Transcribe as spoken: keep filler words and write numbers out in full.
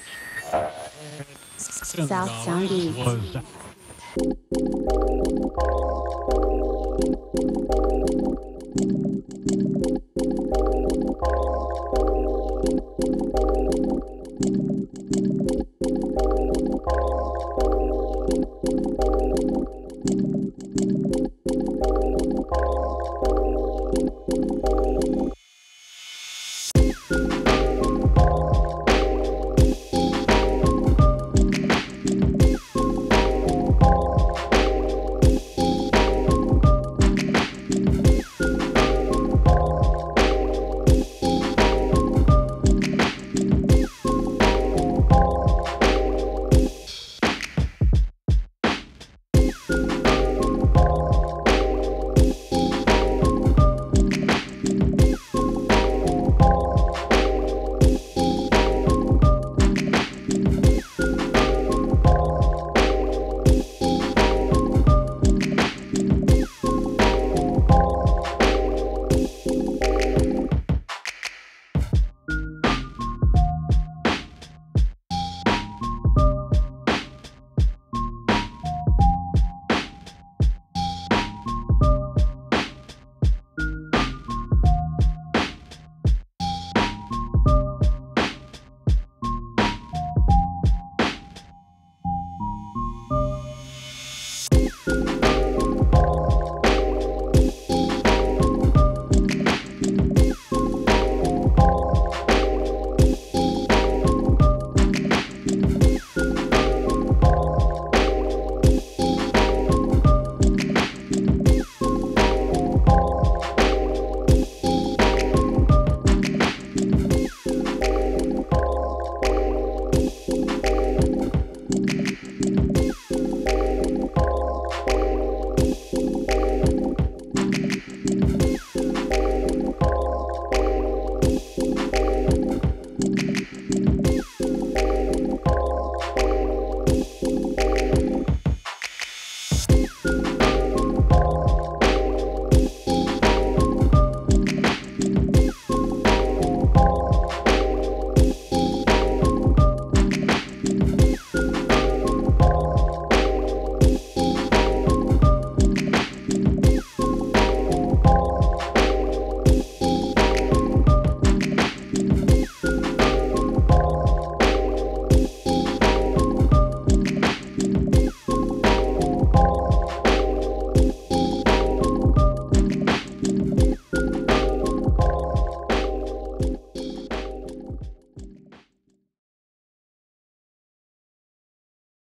South Sound East. Was